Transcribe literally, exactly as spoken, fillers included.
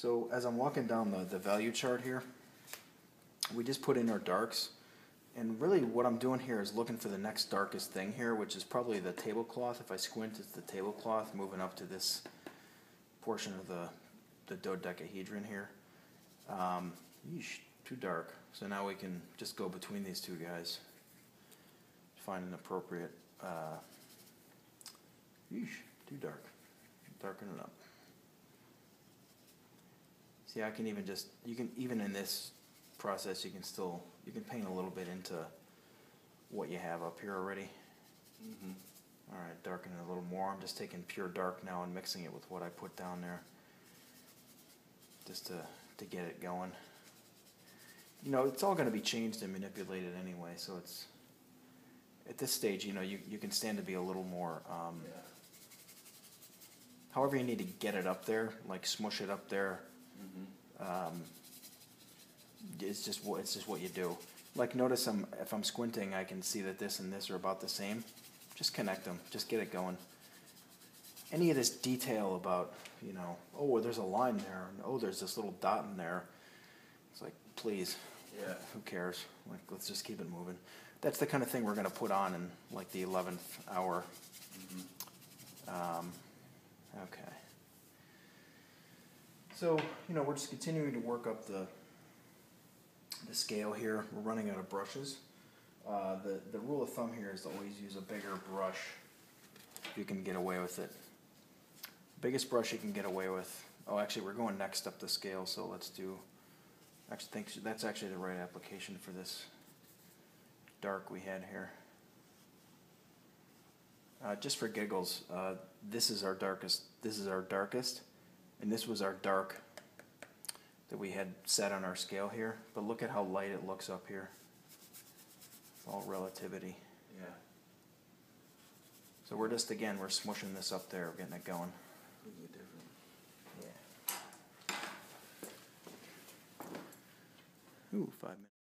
So as I'm walking down the, the value chart here, we just put in our darks, and really what I'm doing here is looking for the next darkest thing here, which is probably the tablecloth. If I squint, it's the tablecloth moving up to this portion of the, the dodecahedron here. Um, yeesh, too dark. So now we can just go between these two guys, find an appropriate, uh, yeesh, too dark, darken it up. See, I can even just, you can, even in this process, you can still, you can paint a little bit into what you have up here already. Mm-hmm. All right, darken it a little more. I'm just taking pure dark now and mixing it with what I put down there just to, to get it going. You know, it's all going to be changed and manipulated anyway, so it's, at this stage, you know, you, you can stand to be a little more, um, yeah. however you need to get it up there, like smush it up there. Mm-hmm. um, it's just what it's just what you do. Like notice, I'm if I'm squinting, I can see that this and this are about the same. Just connect them. Just get it going. Any of this detail about, you know, oh well, there's a line there, and oh there's this little dot in there. It's like, please, yeah, who cares? Like, let's just keep it moving. That's the kind of thing we're gonna put on in like the eleventh hour. Mm-hmm. um, okay. So, you know, we're just continuing to work up the, the scale here. We're running out of brushes. Uh, the, the rule of thumb here is to always use a bigger brush if you can get away with it. Biggest brush you can get away with. Oh, actually, we're going next up the scale, so let's do... Actually, I think that's actually the right application for this dark we had here. Uh, just for giggles, uh, this is our darkest. This is our darkest. And this was our dark that we had set on our scale here. But look at how light it looks up here. It's all relativity. Yeah. So we're just, again, we're smushing this up there. We're getting it going. Completely different. Yeah. Ooh, five minutes.